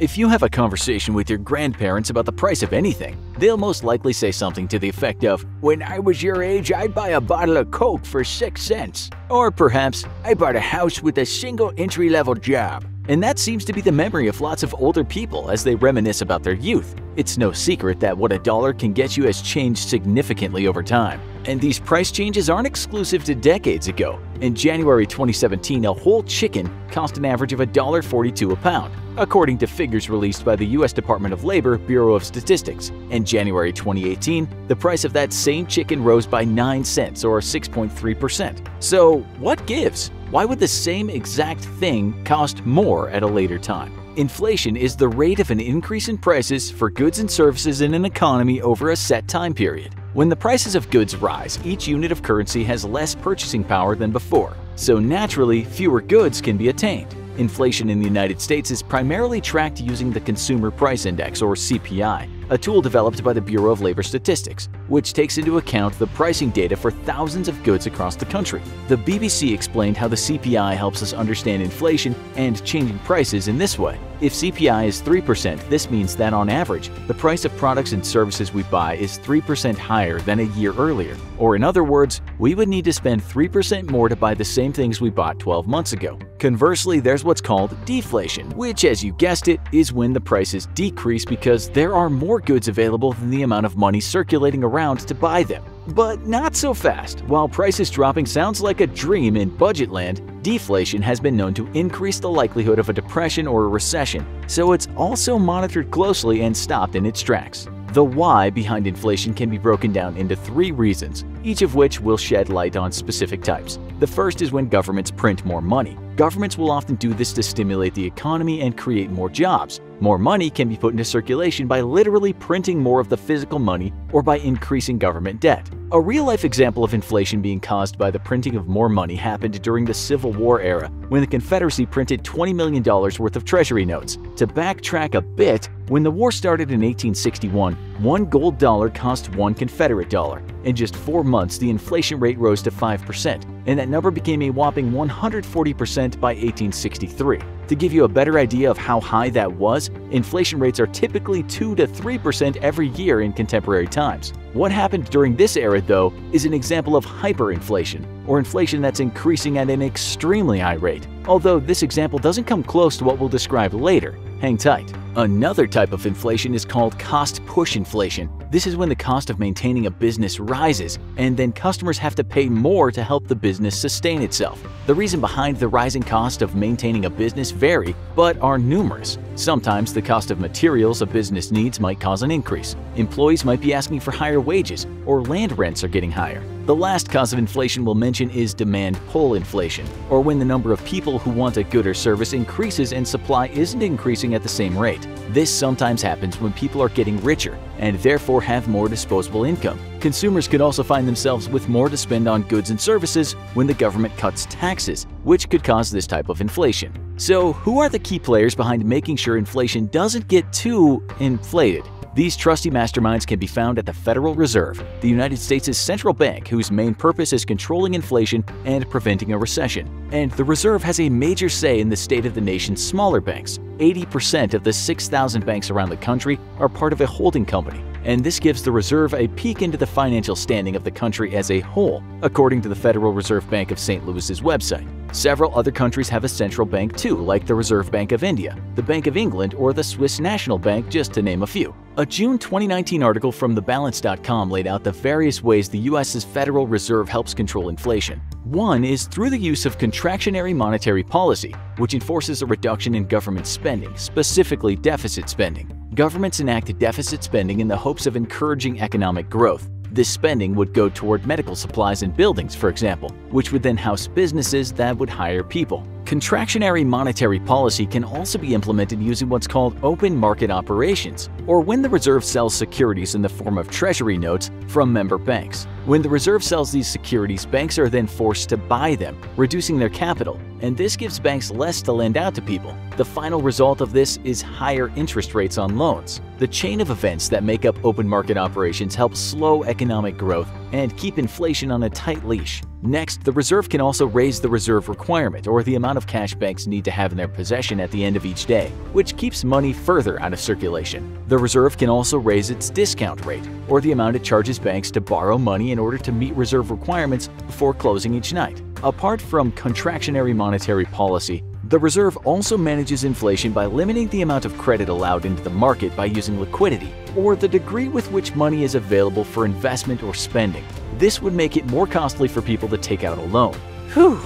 If you have a conversation with your grandparents about the price of anything, they'll most likely say something to the effect of, "When I was your age, I'd buy a bottle of Coke for 6 cents." Or perhaps, "I bought a house with a single entry-level job." And that seems to be the memory of lots of older people as they reminisce about their youth. It's no secret that what $1 can get you has changed significantly over time. And these price changes aren't exclusive to decades ago. In January 2017, a whole chicken cost an average of $1.42 a pound, according to figures released by the U.S. Department of Labor, Bureau of Statistics. In January 2018, the price of that same chicken rose by 9 cents or 6.3%. So what gives? Why would the same exact thing cost more at a later time? Inflation is the rate of an increase in prices for goods and services in an economy over a set time period. When the prices of goods rise, each unit of currency has less purchasing power than before, so naturally, fewer goods can be attained. Inflation in the United States is primarily tracked using the Consumer Price Index, or CPI, a tool developed by the Bureau of Labor Statistics, which takes into account the pricing data for thousands of goods across the country. The BBC explained how the CPI helps us understand inflation and changing prices in this way. If CPI is 3%, this means that on average, the price of products and services we buy is 3% higher than a year earlier. Or in other words, we would need to spend 3% more to buy the same things we bought 12 months ago. Conversely, there's what's called deflation, which, as you guessed it, is when the prices decrease because there are more goods available than the amount of money circulating around to buy them. But not so fast. While prices dropping sounds like a dream in budget land, deflation has been known to increase the likelihood of a depression or a recession, so it's also monitored closely and stopped in its tracks. The why behind inflation can be broken down into 3 reasons, each of which will shed light on specific types. The first is when governments print more money. Governments will often do this to stimulate the economy and create more jobs. More money can be put into circulation by literally printing more of the physical money or by increasing government debt. A real-life example of inflation being caused by the printing of more money happened during the Civil War era, when the Confederacy printed $20 million worth of Treasury notes. To backtrack a bit, when the war started in 1861, one gold dollar cost one Confederate dollar. In just 4 months, the inflation rate rose to 5%, and that number became a whopping 140% by 1863. To give you a better idea of how high that was, inflation rates are typically 2 to 3% every year in contemporary times. What happened during this era, though, is an example of hyperinflation, or inflation that's increasing at an extremely high rate, although this example doesn't come close to what we'll describe later. Hang tight. Another type of inflation is called cost-push inflation. This is when the cost of maintaining a business rises, and then customers have to pay more to help the business sustain itself. The reason behind the rising cost of maintaining a business vary, but are numerous. Sometimes the cost of materials a business needs might cause an increase. Employees might be asking for higher wages, or land rents are getting higher. The last cause of inflation we'll mention is demand-pull inflation, or when the number of people who want a good or service increases and supply isn't increasing at the same rate. This sometimes happens when people are getting richer and therefore have more disposable income. Consumers could also find themselves with more to spend on goods and services when the government cuts taxes, which could cause this type of inflation. So who are the key players behind making sure inflation doesn't get too inflated? These trusty masterminds can be found at the Federal Reserve, the United States' central bank whose main purpose is controlling inflation and preventing a recession. And the Reserve has a major say in the state of the nation's smaller banks. 80% of the 6,000 banks around the country are part of a holding company, and this gives the Reserve a peek into the financial standing of the country as a whole, according to the Federal Reserve Bank of St. Louis's website. Several other countries have a central bank too, like the Reserve Bank of India, the Bank of England, or the Swiss National Bank, just to name a few. A June 2019 article from TheBalance.com laid out the various ways the U.S.'s Federal Reserve helps control inflation. One is through the use of contractionary monetary policy, which enforces a reduction in government spending, specifically deficit spending. Governments enact deficit spending in the hopes of encouraging economic growth. This spending would go toward medical supplies and buildings, for example, which would then house businesses that would hire people. Contractionary monetary policy can also be implemented using what's called open market operations, or when the Reserve sells securities in the form of treasury notes from member banks. When the Reserve sells these securities, banks are then forced to buy them, reducing their capital, and this gives banks less to lend out to people. The final result of this is higher interest rates on loans. The chain of events that make up open market operations help slow economic growth and keep inflation on a tight leash. Next, the Reserve can also raise the reserve requirement, or the amount of cash banks need to have in their possession at the end of each day, which keeps money further out of circulation. The Reserve can also raise its discount rate, or the amount it charges banks to borrow money in order to meet reserve requirements before closing each night. Apart from contractionary monetary policy, the Reserve also manages inflation by limiting the amount of credit allowed into the market by using liquidity, or the degree with which money is available for investment or spending. This would make it more costly for people to take out a loan. Whew!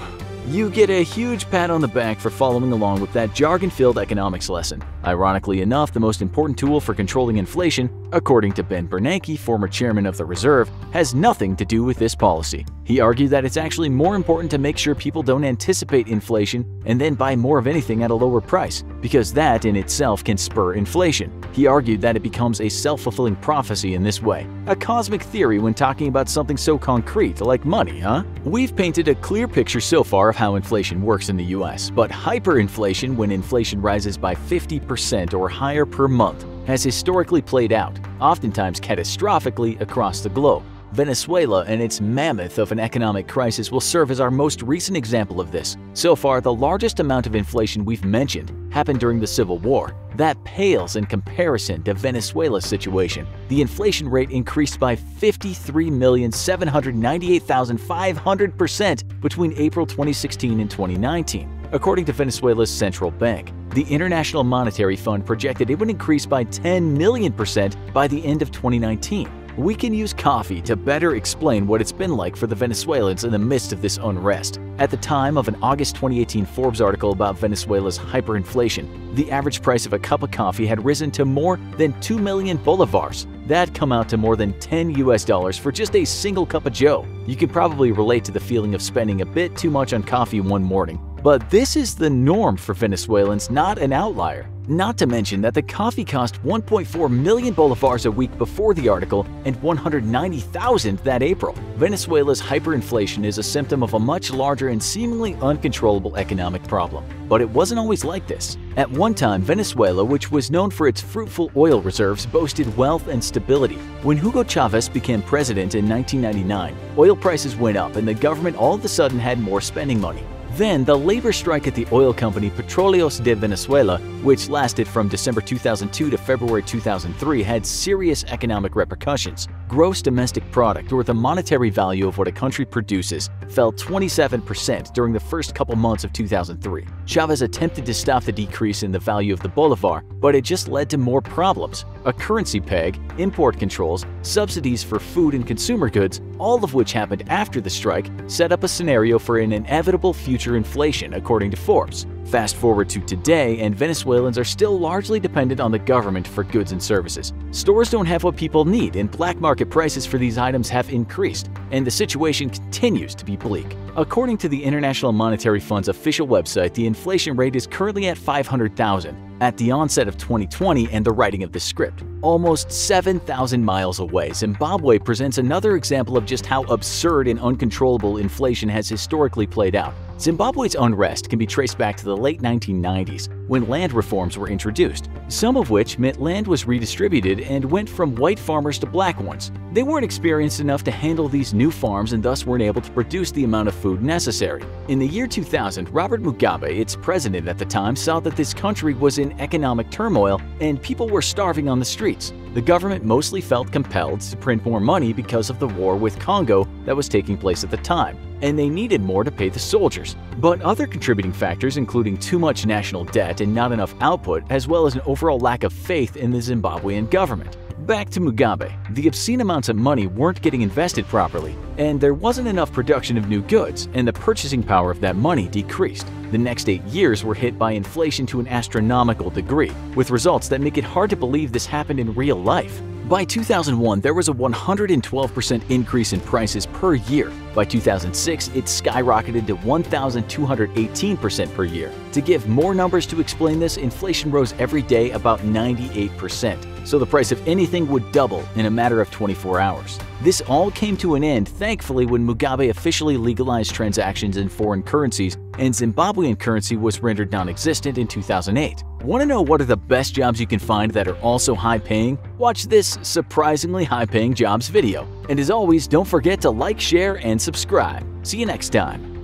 You get a huge pat on the back for following along with that jargon-filled economics lesson. Ironically enough, the most important tool for controlling inflation, according to Ben Bernanke, former chairman of the Reserve, has nothing to do with this policy. He argued that it's actually more important to make sure people don't anticipate inflation and then buy more of anything at a lower price, because that in itself can spur inflation. He argued that it becomes a self-fulfilling prophecy in this way. A cosmic theory when talking about something so concrete like money, huh? We've painted a clear picture so far of how inflation works in the US, but hyperinflation, when inflation rises by 50% or higher per month, has historically played out, oftentimes catastrophically, across the globe. Venezuela and its mammoth of an economic crisis will serve as our most recent example of this. So far, the largest amount of inflation we've mentioned happened during the Civil War. That pales in comparison to Venezuela's situation. The inflation rate increased by 53,798,500% between April 2016 and 2019, according to Venezuela's central bank. The International Monetary Fund projected it would increase by 10,000,000% by the end of 2019. We can use coffee to better explain what it's been like for the Venezuelans in the midst of this unrest. At the time of an August 2018 Forbes article about Venezuela's hyperinflation, the average price of a cup of coffee had risen to more than 2 million bolivars. That'd come out to more than $10 US for just a single cup of joe. You can probably relate to the feeling of spending a bit too much on coffee one morning. But this is the norm for Venezuelans, not an outlier. Not to mention that the coffee cost 1.4 million bolivars a week before the article and 190,000 that April. Venezuela's hyperinflation is a symptom of a much larger and seemingly uncontrollable economic problem. But it wasn't always like this. At one time, Venezuela, which was known for its fruitful oil reserves, boasted wealth and stability. When Hugo Chavez became president in 1999, oil prices went up and the government all of a sudden had more spending money. Then the labor strike at the oil company Petróleos de Venezuela, which lasted from December 2002 to February 2003, had serious economic repercussions. Gross domestic product, or the monetary value of what a country produces, fell 27% during the first couple months of 2003. Chavez attempted to stop the decrease in the value of the bolivar, but it just led to more problems. A currency peg, import controls, subsidies for food and consumer goods, all of which happened after the strike, set up a scenario for an inevitable future inflation, according to Forbes. Fast forward to today, and Venezuelans are still largely dependent on the government for goods and services. Stores don't have what people need, and black market prices for these items have increased, and the situation continues to be bleak. According to the International Monetary Fund's official website, the inflation rate is currently at 500,000. At the onset of 2020 and the writing of this script, almost 7,000 miles away, Zimbabwe presents another example of just how absurd and uncontrollable inflation has historically played out. Zimbabwe's unrest can be traced back to the late 1990s, when land reforms were introduced, some of which meant land was redistributed and went from white farmers to black ones. They weren't experienced enough to handle these new farms and thus weren't able to produce the amount of food necessary. In the year 2000, Robert Mugabe, its president at the time, saw that this country was in economic turmoil and people were starving on the streets. The government mostly felt compelled to print more money because of the war with Congo that was taking place at the time, and they needed more to pay the soldiers. But other contributing factors, including too much national debt and not enough output, as well as an overall lack of faith in the Zimbabwean government. Back to Mugabe, the obscene amounts of money weren't getting invested properly, and there wasn't enough production of new goods, and the purchasing power of that money decreased. The next 8 years were hit by inflation to an astronomical degree, with results that make it hard to believe this happened in real life. By 2001, there was a 112% increase in prices per year. By 2006, it skyrocketed to 1,218% per year. To give more numbers to explain this, inflation rose every day about 98%, so the price of anything would double in a matter of 24 hours. This all came to an end, thankfully, when Mugabe officially legalized transactions in foreign currencies, and Zimbabwean currency was rendered non-existent in 2008. Want to know what are the best jobs you can find that are also high-paying? Watch this surprisingly high-paying jobs video. And as always, don't forget to like, share, and subscribe. See you next time.